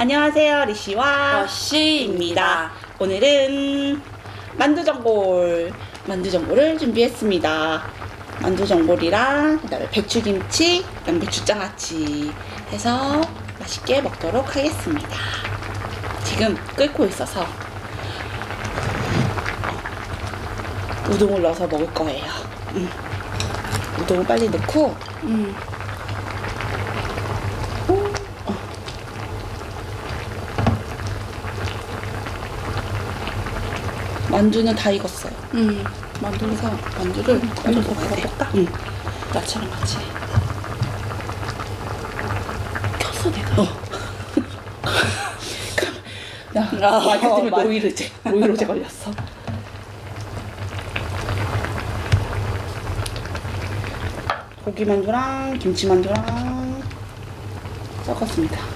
안녕하세요, 리씨와 러쉬입니다. 오늘은 만두전골, 만두전골을 준비했습니다. 만두전골이랑 그다음에 배추김치, 양배추장아찌 해서 맛있게 먹도록 하겠습니다. 지금 끓고 있어서 우동을 넣어서 먹을 거예요. 우동을 빨리 넣고 만두는 다 익었어요. 만두에서 만두를 먼저 볶아볼까? 나처럼 같이. 켰어 내가. 나 마녀 때문에 노이로제 걸렸어. 고기 만두랑 김치 만두랑 섞었습니다.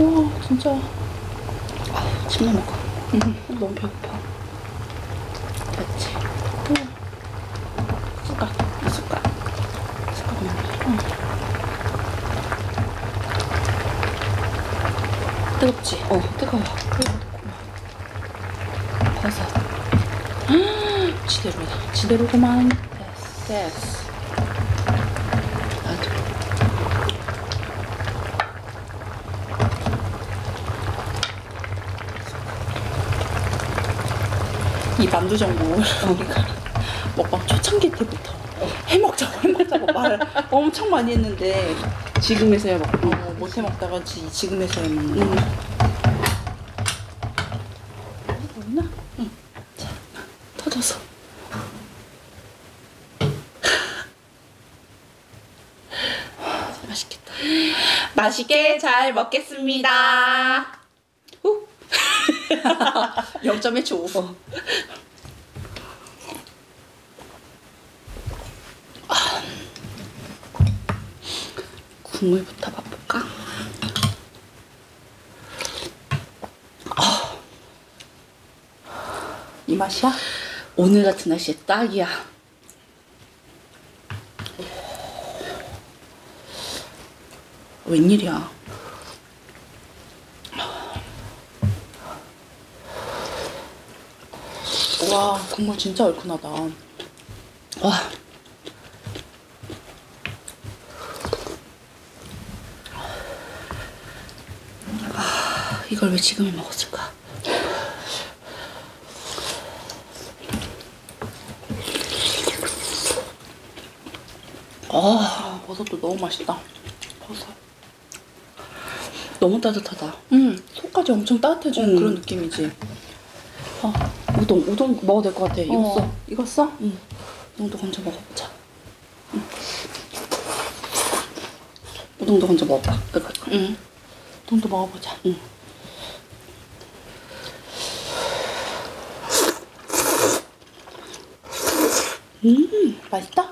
와 진짜 아휴 침나 먹어. 너무 배고파. 그렇지. 숟가락 뜨겁지? 뜨거워. 그리고 고구마 버섯 지대로다. 지대로구만. 됐어. 이 만두전골 우리가 먹방 초창기 때부터 해먹자고 말을 엄청 많이 했는데 지금에서야 먹고 못해먹다가 지금에서야 먹는 거야. 먹나? 응. 자, 터져서 맛있겠다. 맛있게 잘 먹겠습니다. 0.1초. 국물부터 맛볼까? 이 맛이야? 오늘 같은 날씨에 딱이야. 웬일이야? 와 국물 진짜 얼큰하다. 와 이걸 왜 지금에 먹었을까? 버섯도 너무 맛있다. 버섯 너무 따뜻하다. 속까지 엄청 따뜻해지는 그런 느낌이지. 우동 먹어도 될 것 같아. 익었어? 익었어? 응. 우동도 먼저 먹어보자. 우동도 먼저 먹어봐. 응. 우동도 먹어보자. 응. 맛있다?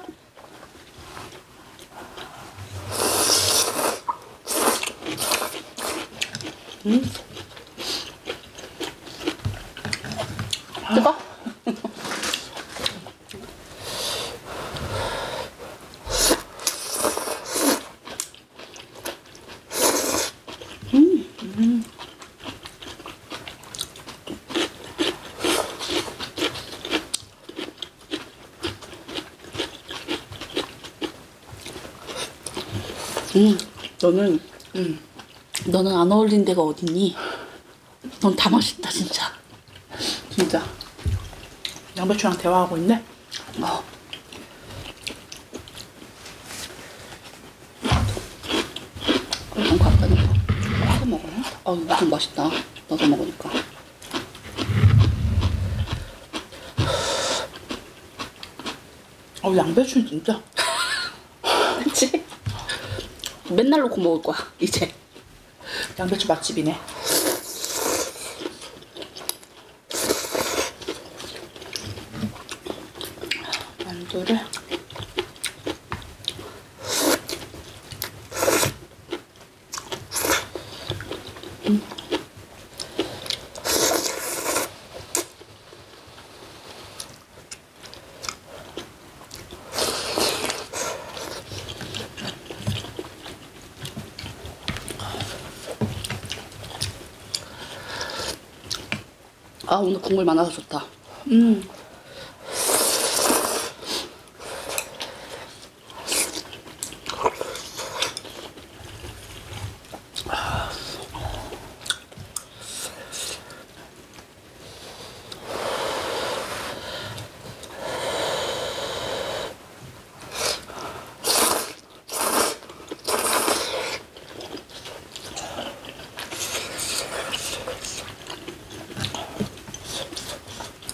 뜨거? 너는 안 어울린 데가 어딨니? 넌 다 맛있다 진짜. 진짜. 양배추랑 대화하고 있네. 너무 가까이 나도 먹어요? 너무 맛있다. 나도 먹으니까. 양배추 진짜. 그치? 맨날 놓고 먹을 거야 이제. 양배추 맛집이네. 만두를 아, 오늘 국물 많아서 좋다.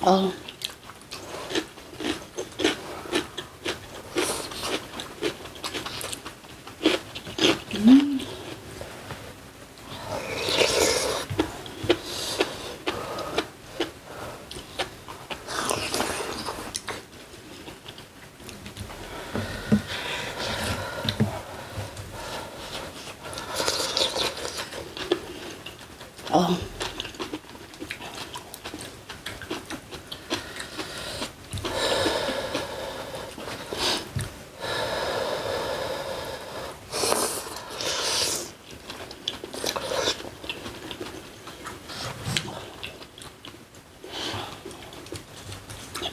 아.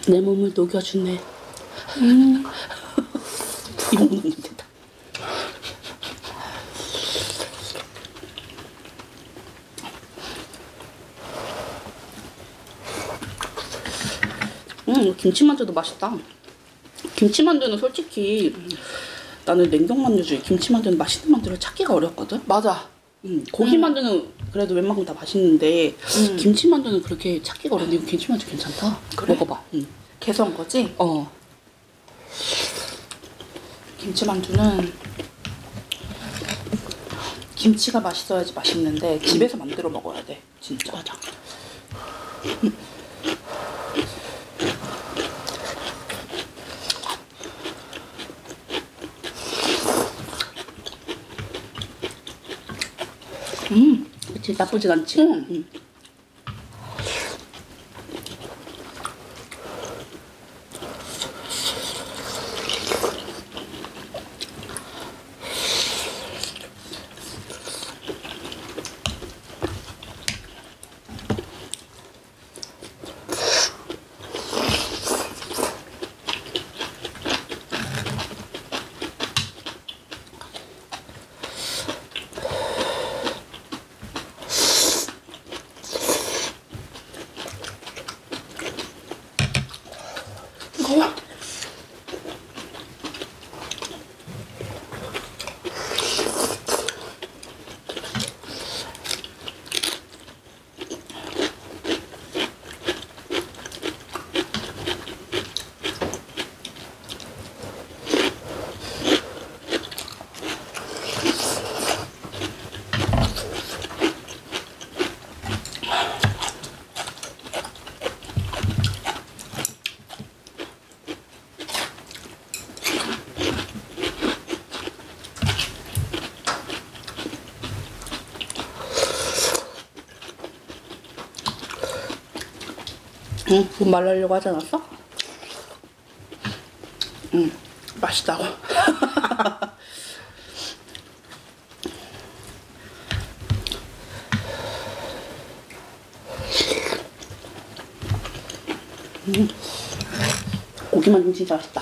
내 몸을 녹여주네. 이 몸은 녹는다. 김치만두도 맛있다. 김치만두는 솔직히 나는 냉동만두 중에 김치만두는 맛있는 만두를 찾기가 어렵거든? 맞아. 고기만두는 그래도 웬만큼 다 맛있는데 김치만두는 그렇게 찾기가 어려운데 김치만두 괜찮다. 그래? 먹어봐. 개선 거지? 어. 김치만두는 김치가 맛있어야지 맛있는데 집에서 만들어 먹어야 돼. 진짜. 맞아. 그치, 나쁘진 않지? 돈 말하려고 하지 않았어? 응, 맛있다고. 고기만두 진짜 맛있다.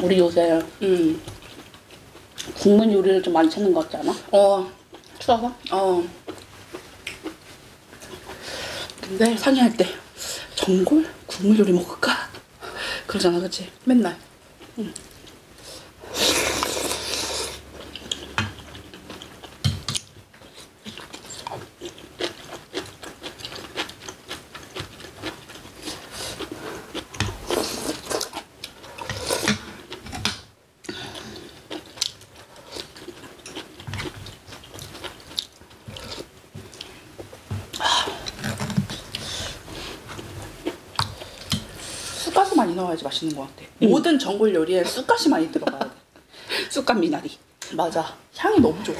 우리 요새 국물 요리를 좀 많이 찾는 것 같지 않아? 어, 추워서? 어. 근데 상의할 때 전골? 국물 요리 먹을까? 그러잖아, 그치? 맨날. 나와야지 맛있는 것 같아. 모든 전골 요리에 쑥갓이 많이 들어가야 돼. 쑥갓 미나리. 맞아. 향이 너무 좋아.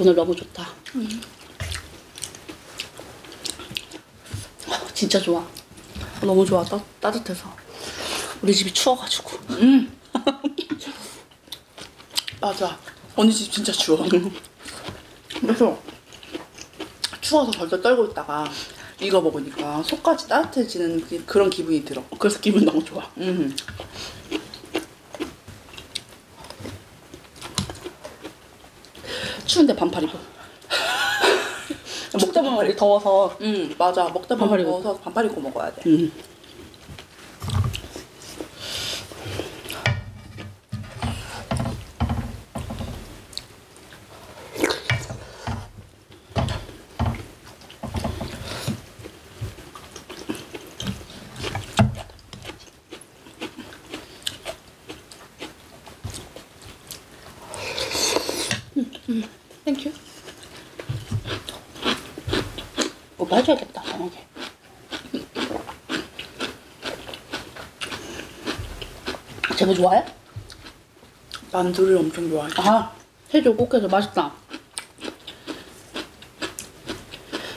오늘 너무 좋다. 진짜 좋아. 너무 좋아. 따뜻해서. 우리 집이 추워가지고. 맞아. 언니 집 진짜 추워. 그래서 추워서 벌써 떨고 있다가 이거 먹으니까 속까지 따뜻해지는 그런 기분이 들어. 그래서 기분 너무 좋아. 추운데 반팔 입어. 먹다 보면 더워서. 맞아. 먹다 보면 더워서 반팔 입고 먹어야 돼. 땡큐. 오빠 해줘야겠다, 저녁에. 제보 좋아해? 만두를 엄청 좋아해. 아, 해줘, 꼭 해줘. 맛있다.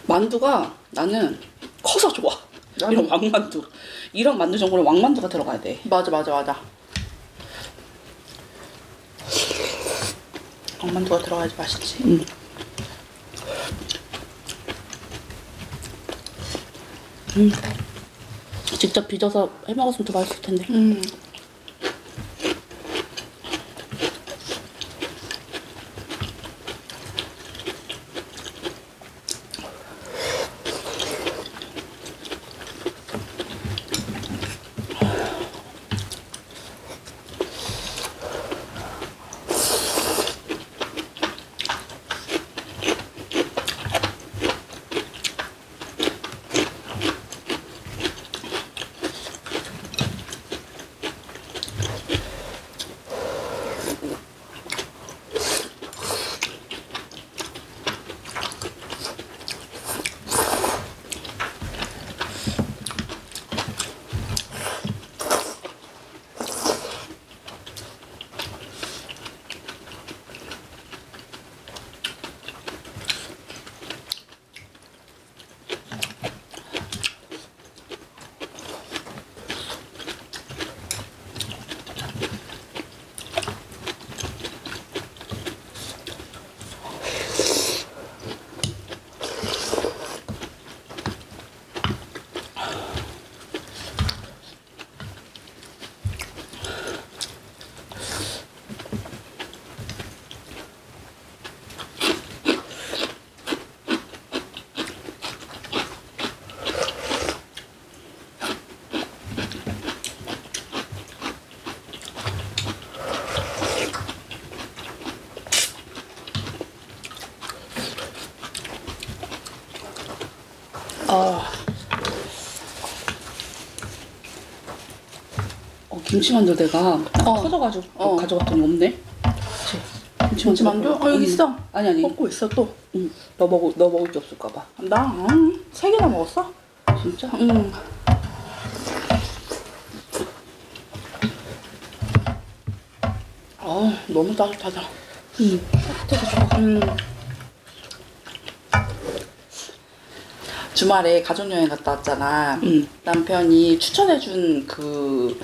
만두가 나는 커서 좋아. 이런 왕만두. 이런 만두 전골에 왕만두가 들어가야 돼. 맞아. 왕만두가 들어가야지 맛있지. 직접 빚어서 해 먹었으면 더 맛있을 텐데. 김치만두 내가 터져가지고 가져갔더니 없네. 김치만두? 여기 있어. 아니. 먹고 있어 또. 너 먹을 게 없을까봐. 나? 3개나 먹었어? 진짜? 응. 아 너무 따뜻하다. 따뜻해서 좋아. 주말에 가족여행 갔다 왔잖아. 남편이 추천해준 그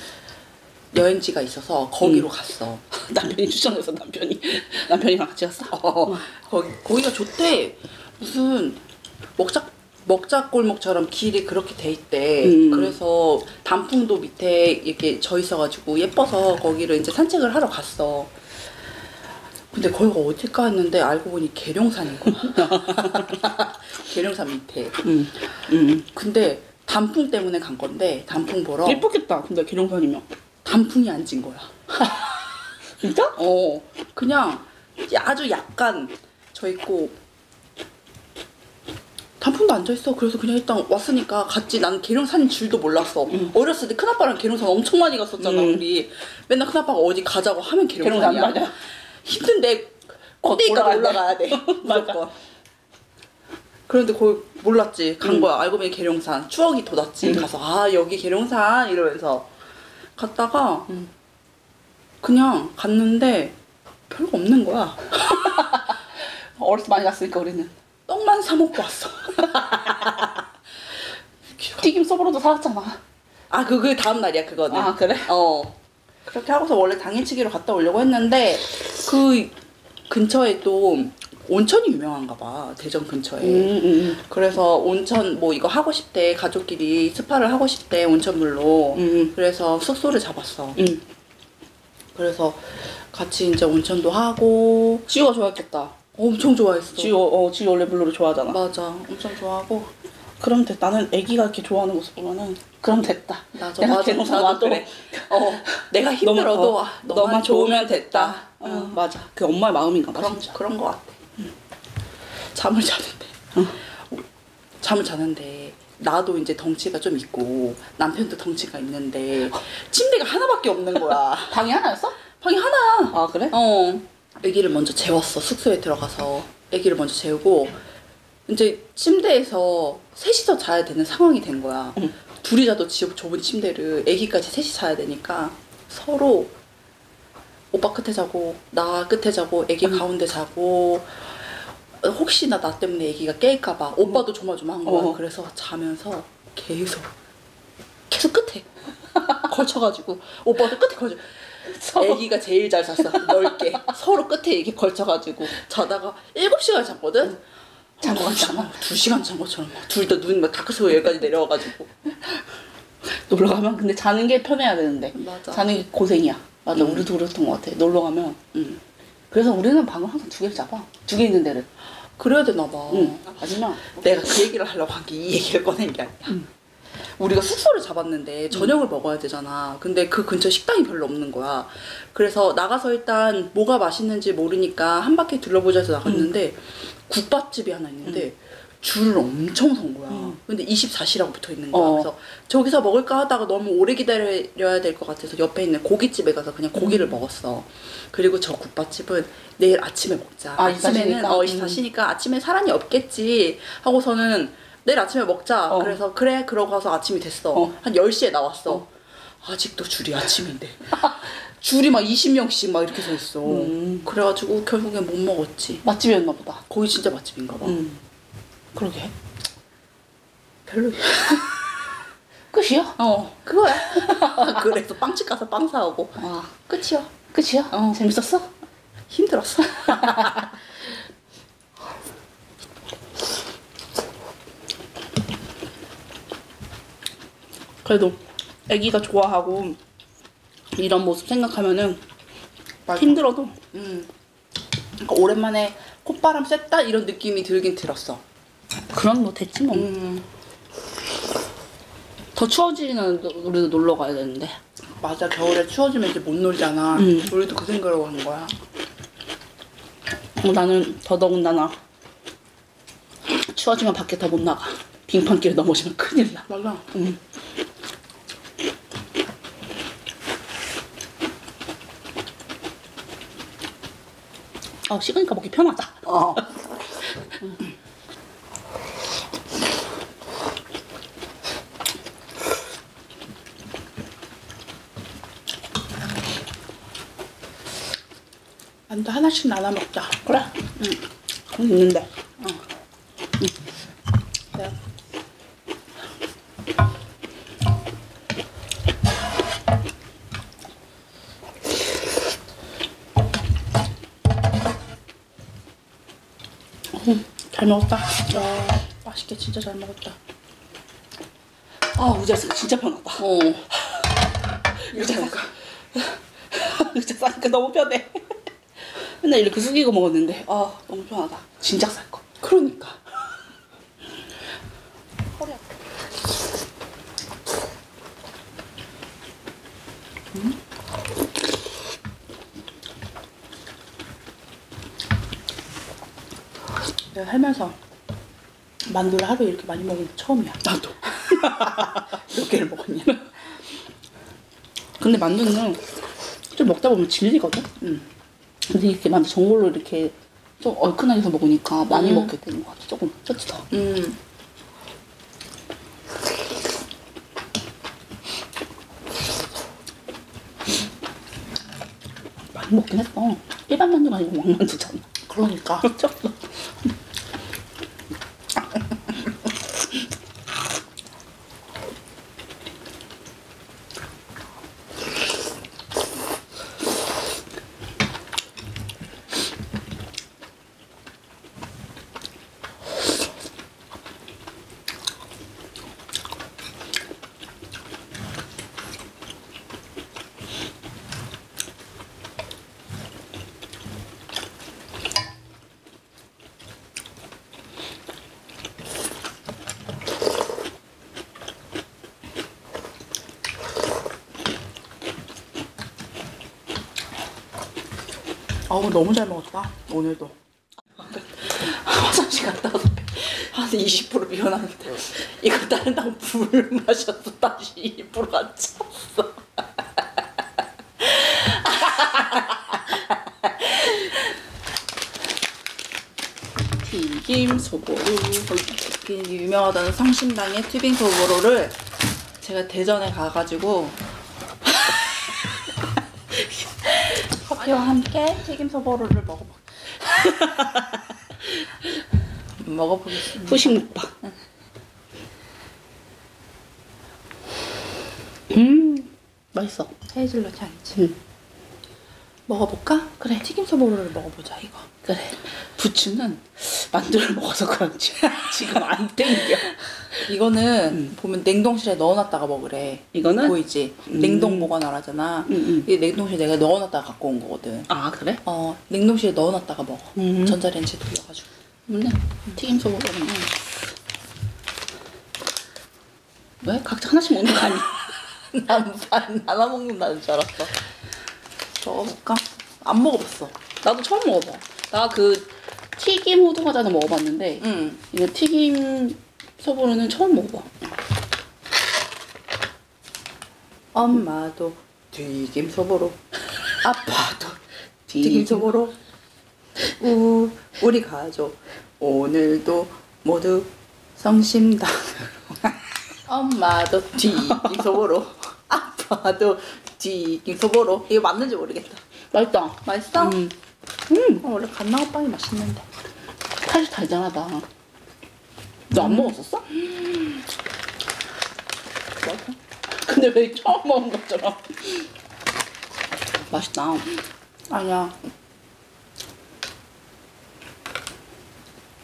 여행지가 있어서 거기로 갔어. 남편이 추천해서 남편이랑 같이 갔어? 거기가 좋대. 무슨 먹자골목처럼 길이 그렇게 돼 있대. 그래서 단풍도 밑에 이렇게 져 있어가지고 예뻐서 거기를 이제 산책을 하러 갔어. 근데 거기가 어딜까 했는데 알고 보니 계룡산인 거야. 계룡산 밑에. 근데 단풍 때문에 간 건데 단풍 보러. 예쁘겠다. 근데 계룡산이면 단풍이 안 진 거야. 진짜? 어, 그냥 아주 약간 저 있고 단풍도 안 져 있어. 그래서 그냥 일단 왔으니까 갔지. 난 계룡산인 줄도 몰랐어. 어렸을 때 큰아빠랑 계룡산 엄청 많이 갔었잖아. 우리 맨날 큰아빠가 어디 가자고 하면 계룡산이야. 맞아. 힘든데 꼭대기까지 올라가야 돼. 무조건. 그런데 거기 몰랐지. 간 거야. 알고 보니 계룡산. 추억이 돋았지. 가서 아 여기 계룡산 이러면서 갔다가 그냥 갔는데 별거 없는 거야. 어렸을 때 많이 갔으니까 우리는 떡만 사 먹고 왔어. 튀김 소보로도 사왔잖아. 아 그게 다음 날이야 그거는. 아 그래? 어. 그렇게 하고서 원래 당일치기로 갔다 오려고 했는데 그 근처에 또 온천이 유명한가 봐. 대전 근처에. 그래서 온천 뭐 이거 하고 싶대. 가족끼리 스파를 하고 싶대. 온천물로. 그래서 숙소를 잡았어. 그래서 같이 이제 온천도 하고. 지우가 좋아했겠다. 엄청 좋아했어. 지우 원래 블루를 좋아하잖아. 맞아. 엄청 좋아하고. 그럼 됐다. 나는 애기가 이렇게 좋아하는 모습 보면은 그럼 됐다. 맞아. 내가 계룡산 와도 그래. 어. 내가 힘들어도 너만 좋으면 됐다. 맞아. 그 엄마의 마음인가 봐. 그런 거 같아. 잠을 자는데. 잠을 자는데. 나도 이제 덩치가 좀 있고 남편도 덩치가 있는데 침대가 하나밖에 없는 거야. 방이 하나였어? 방이 하나야. 아 그래? 어. 아기를 먼저 재웠어. 숙소에 들어가서 아기를 먼저 재우고 이제 침대에서 셋이서 자야 되는 상황이 된 거야. 둘이 자도 좁은 침대를 아기까지 셋이 자야 되니까 서로 오빠 끝에 자고 나 끝에 자고 아기 가운데 자고 혹시나 나 때문에 아기가 깰까봐 오빠도 조마조마한 거야. 그래서 자면서 계속 끝에 걸쳐가지고 오빠도 끝에 걸쳐. 아기가 제일 잘 잤어. 넓게 서로 끝에 이렇게 걸쳐가지고 자다가 7시간 잤거든? 잔거 같잖아. 2시간 잔 것처럼 둘 다 눈이 막 다크서고 여기까지 내려와가지고 놀러가면 근데 자는 게 편해야 되는데. 맞아. 자는 게 고생이야. 맞아. 우리도 그랬던 것 같아. 놀러가면. 그래서 우리는 방을 항상 2개를 잡아. 2개 있는 데를. 그래야 되나봐. 하지만 내가 그 얘기를 하려고 한 게 이 얘기를 꺼낸 게 아니야. 우리가 숙소를 잡았는데 저녁을 먹어야 되잖아. 근데 그 근처 식당이 별로 없는 거야. 그래서 나가서 일단 뭐가 맛있는지 모르니까 한 바퀴 둘러보자 해서 나갔는데 국밥집이 하나 있는데 줄을 엄청 선 거야. 근데 24시라고 붙어 있는 거야. 그래서 저기서 먹을까 하다가 너무 오래 기다려야 될 것 같아서 옆에 있는 고깃집에 가서 그냥 고기를 먹었어. 그리고 저 국밥집은 내일 아침에 먹자. 아, 아침에는 24시니까 아침에 사람이 없겠지 하고서는 내일 아침에 먹자. 그래서 그래 그러고 가서 아침이 됐어. 한 10시에 나왔어. 아직도 줄이 아침인데. 줄이 막 20명씩 막 이렇게 서 있어. 그래가지고 결국엔 못 먹었지. 맛집이었나 보다. 거기 진짜 맛집인가 봐. 그러게. 별로야. 끝이야? 어. 그거야. 그래서 빵집 가서 빵 사오고. 아, 끝이야. 끝이야? 어. 재밌었어? 힘들었어. 그래도 아기가 좋아하고 이런 모습 생각하면은 맞아. 힘들어도 그러니까 오랜만에 콧바람 쐈다 이런 느낌이 들긴 들었어. 그럼 뭐 됐지 뭐. 더 추워지면 우리도 놀러 가야 되는데. 맞아. 겨울에 추워지면 이제 못 놀잖아. 우리도 그 생각으로 간 거야. 나는 더더군다나 추워지면 밖에 더 못 나가. 빙판길에 넘어지면 큰일 나. 맞아. 식으니까 먹기 편하다. 안도 하나씩 나눠 먹자. 그래? 응. 있는데. 응. 그래. 잘 먹었다. 와, 맛있게 진짜 잘 먹었다. 아, 의자가 진짜 편하다. 의자 싸니까 너무 편해. 맨날 이렇게 숙이고 먹었는데 아, 너무 편하다. 진짜 쌀 거. 그러니까. 허리 아파. 내가 살면서 만두를 하루에 이렇게 많이 먹은 게 처음이야. 나도. 몇 개를 먹었냐. 근데 만두는 좀 먹다 보면 질리거든? 근데 이렇게 만두 전골로 이렇게 좀 얼큰하게 해서 먹으니까 많이 먹게 되는 것 같아. 조금 쩌찌다. 많이 먹긴 했어. 일반 만두가 아니고 왕만두잖아. 그러니까. 그렇죠? 어우, 너무 잘 먹었다, 오늘도. 화장실 갔다 와서 한 20% 미워나는데 이거 다른 날 물 마셔서 다시 20% 안 찼어. 튀김 소보로. 유명하다는 성심당의 튀김 소보로를 제가 대전에 가가지고 이와 함께 튀김 소보로를 먹어봐. 먹어보겠습니다. 후식 먹방. 맛있어. 헤이즐넛이 아니지. 먹어볼까? 그래, 튀김 소보로를 먹어보자. 이거. 그래. 부추는 만두를 먹어서 그런지 지금 안 땡겨. 이거는 보면 냉동실에 넣어놨다가 먹으래. 이거는? 보이지? 냉동 보관하라잖아. 이 냉동실에 내가 넣어놨다가 갖고 온 거거든. 아, 그래? 어, 냉동실에 넣어놨다가 먹어. 전자레인지에 돌려가지고. 근데 튀김 소보로는 왜? 각자 하나씩 먹는 거 아니야? 난 반 나눠 먹는다는 줄 알았어. 먹어볼까? 안 먹어봤어. 나도 처음 먹어봐. 나 그 튀김 호두 과자는 먹어봤는데 이거 튀김 소보로는 처음 먹어봐. 엄마도 튀김 소보로, 아빠도 튀김 소보로, 우리 가족 오늘도 모두 성심당으로. 엄마도 튀김 소보로, 아빠도 튀김 소보로. 이거 맞는지 모르겠다. 맛있다. 맛있어? 원래 갓나가빵이 맛있는데. 사실 달잖아, 나. 너 안 먹었었어? 맞아. 근데 왜 처음 먹은 것처럼. 맛있다. 아니야.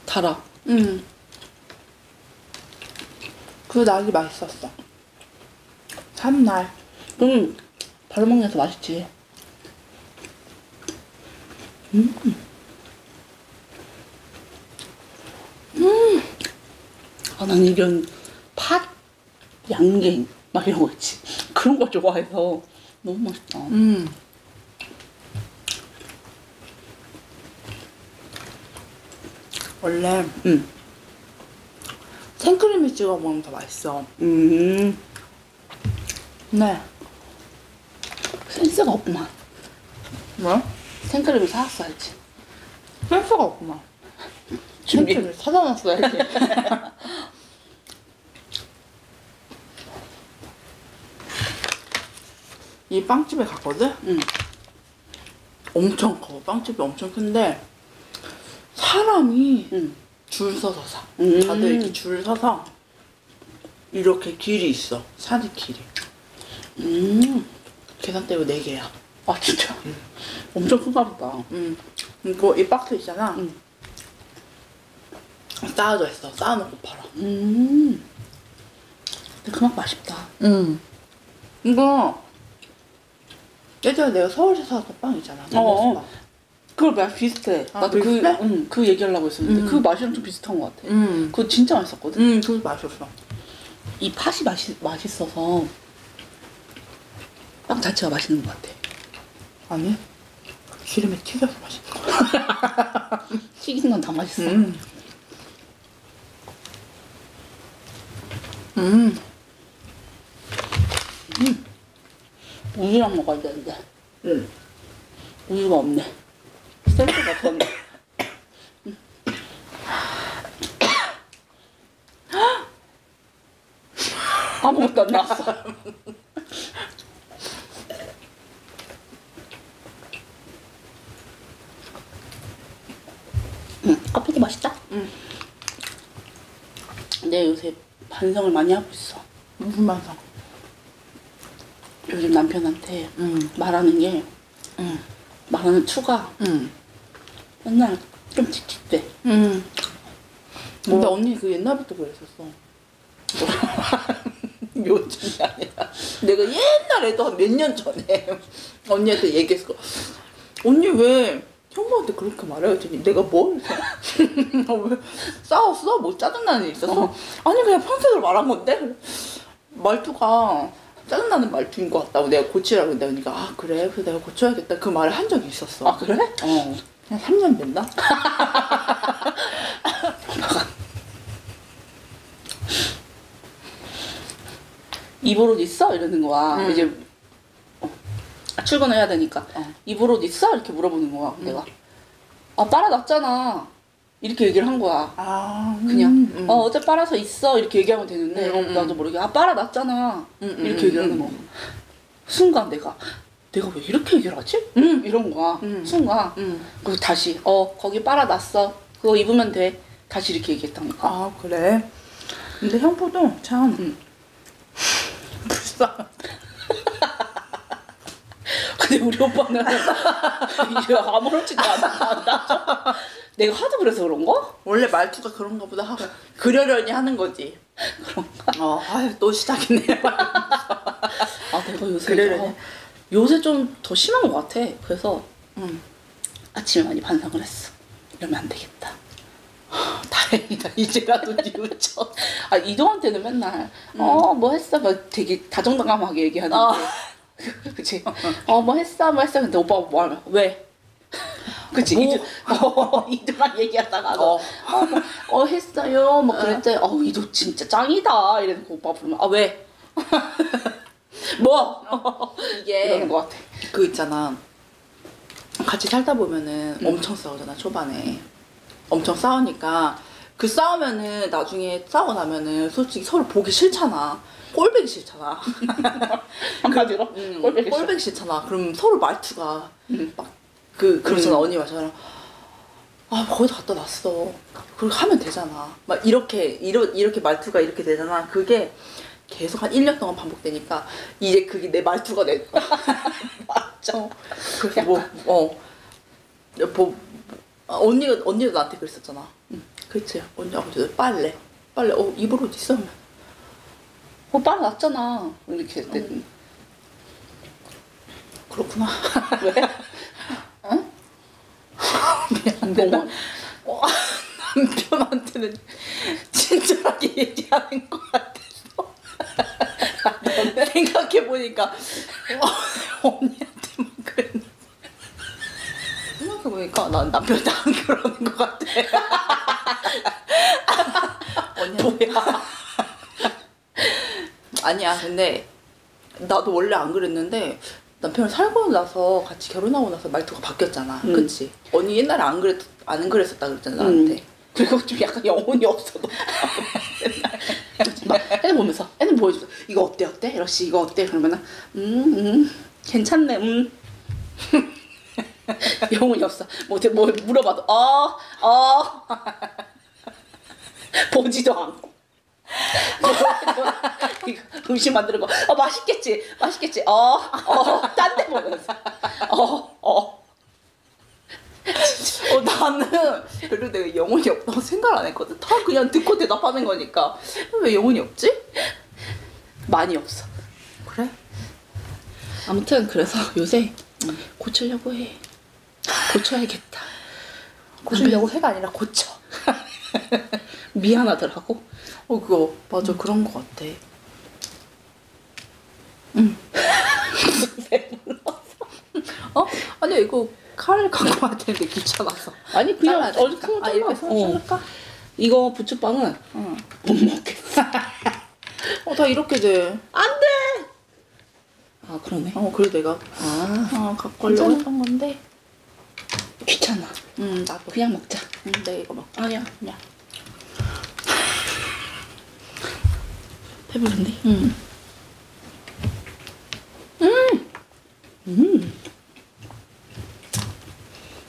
달아. 그 날이 맛있었어. 참날. 바로 먹는 게 더 맛있지. 아, 난 이런 팥, 양갱 막 이런 거 있지. 그런 거 좋아해서 너무 맛있다. 원래 생크림을 찍어 먹으면 더 맛있어. 네. 센스가 없구만. 뭐? 생크림을 사왔어야지. 센스가 없구만. 생크림을 사다 놨어야지. 이 빵집에 갔거든? 엄청 커. 빵집이 엄청 큰데 사람이 줄 서서 사. 다들 이렇게 줄 서서 이렇게 길이 있어. 사는 길이. 계산대로 4개야. 아, 진짜? 엄청 큰가 보다. 이거 이 박스 있잖아. 쌓아져 있어. 쌓아놓고 팔아. 근데 그만큼 아쉽다. 이거 예전에 내가 서울에서 사왔던 빵 있잖아. 어어. 그걸 맛 비슷해. 아, 나도 비슷해? 그 얘기하려고 했었는데 그 맛이랑 좀 비슷한 것 같아. 그거 진짜 맛있었거든. 그거 맛있었어. 이 팥이 맛있어서 빵 자체가 맛있는 것 같아. 아니, 기름에 튀겨서 맛있는 거. 튀긴 건 다 맛있어. 우유랑 먹어야 되는데. 우유가 없네. 스탠드가 없었네. 아무것도 안 나왔어. 커피도 맛있다. 근데 요새 반성을 많이 하고 있어. 무슨 반성? 요즘 남편한테 말하는 게 말하는 추가 맨날 좀 찝찝대. 근데 언니 그 옛날부터 그랬었어. 요즘이 아니라 내가 옛날에도 한 몇 년 전에 언니한테 얘기했어. 언니 왜 형부한테 그렇게 말해요? 내가 뭘? 왜 싸웠어? 뭐 짜증나는 일 있었어? 아니 그냥 평소대로 말한 건데 말투가 짜증나는 말투인 것 같다고 내가 고치라고 했는데 언니가 아 그래? 그래서 내가 고쳐야겠다 그 말을 한 적이 있었어. 아 그래? 어. 한 3년 됐나? 입을 옷 있어? 이러는 거야. 이제 출근을 해야 되니까 입을 옷 있어? 이렇게 물어보는 거야. 내가 아 빨아놨잖아 이렇게 얘기를 한 거야. 그냥 어제 빨아서 있어 이렇게 얘기하면 되는데 나도 모르게 아 빨아놨잖아 이렇게 얘기를 하는 거야. 순간 내가 왜 이렇게 얘기를 하지? 이런 거야. 순간 그래서 다시 거기 빨아놨어 그거 입으면 돼 다시 이렇게 얘기했다니까. 아 그래? 근데 형부도 참 불쌍하다. 근데 우리 오빠는 아무렇지도 않아. 내가 하도 그래서 그런가? 원래 말투가 그런가 보다 하고 그러려니 하는 거지. 그런가? 아유 또 시작이네. 아 내가 요새 요새 좀 더 심한 것 같아. 그래서 아침에 많이 반성을 했어. 이러면 안 되겠다. 다행이다. 이제라도 뉘우쳐. 아 이동한테는 맨날 뭐 했어? 막 되게 다정다감하게 얘기하는데 그치? 뭐 했어? 뭐 했어? 근데 오빠가 뭐 하면 왜? 그치? 뭐? 이동한 얘기하다가 했어요? 뭐 그랬더니 이동 진짜 짱이다 이래서 오빠가 부르면 아 왜? 뭐? 이게 이러는 것 같아. 그 있잖아 같이 살다 보면은 엄청 싸우잖아 초반에. 엄청 싸우니까 그 싸우면은 나중에 싸우고 나면은 솔직히 서로 보기 싫잖아. 꼴보기 싫잖아. 한마디로? 꼴보기 싫잖아. 그럼 서로 말투가 막 그러잖아. 언니 말처럼 아 거기다 갖다 놨어. 그렇게 하면 되잖아. 막 이렇게 말투가 이렇게 되잖아. 그게 계속 한 1년 동안 반복되니까 이제 그게 내 말투가 돼. 맞죠. 그래서 언니도 나한테 그랬었잖아. 그치? 언니 아버지도 빨래. 입을 옷 있어? 빨아놨잖아. 이렇게 했더니. 그렇구나. 왜? 응? 미안한데. 남편한테는 친절하게 얘기하는 것 같아서. 생각해보니까 언니한테만 그랬는데. 보니까 난 남편이 안 그러는 것 같아. 뭐야? 아니야. 근데 나도 원래 안 그랬는데 남편을 살고 나서 같이 결혼하고 나서 말투가 바뀌었잖아. 그치? 언니 옛날에 안 그랬었다 그랬잖아 나한테. 그리고 좀 약간 영혼이 없어. 막 애들 보면서 애들 보여줘. 이거 어때? 러시 이거 어때? 그러면은 괜찮네. 영혼이 없어. 뭐 물어봐도 보지도 않고 음식 만드는 거 맛있겠지 딴 데 보면서 나는 별로 내가 영혼이 없다고 생각을 안 했거든. 다 그냥 듣고 대답하는 거니까. 왜 영혼이 없지? 많이 없어. 그래? 아무튼 그래서 요새 고치려고 해. 고쳐야겠다. 고치려고 해가 아니라 고쳐. 미안하더라고. 그거 맞아. 그런 거 같아. 배불러서. 어? 아니 이거 칼 갖고 와야 되는데 귀찮아서. 아니 그냥 어디 큰거 이렇게 썰까? 이거 부추빵은 못 먹겠어. 다 이렇게 돼. 안 돼. 아 그러네. 그래 내가 갖고 오려고 했던 건데 귀찮아. 나도 그냥 먹자. 내가 이거 먹. 아니야 그냥. 배부른데?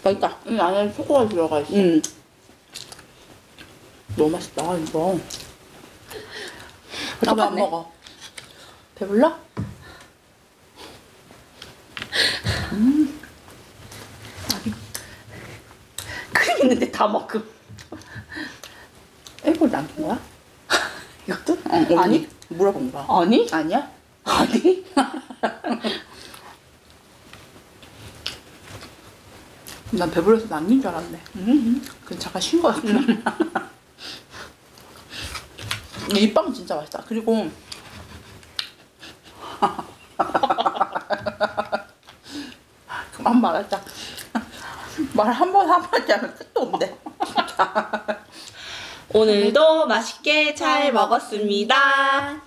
맛있다. 이 안에 초코가 들어가 있어. 너무 맛있다 이거. 나 안 먹어. 배불러? 큰 있는데 다 먹음. 이걸 남긴 거야? 이것도? 아니? 물어본 거야. 아니? 아니야? 아니? 난 배불러서 남긴 줄 알았네. 그건 잠깐 쉰 거 같구나. 이 빵 진짜 맛있다. 그리고 그만 말하자. 말 한 번 하지 않으면 끝도 없네. 오늘도 맛있게 잘 먹었습니다.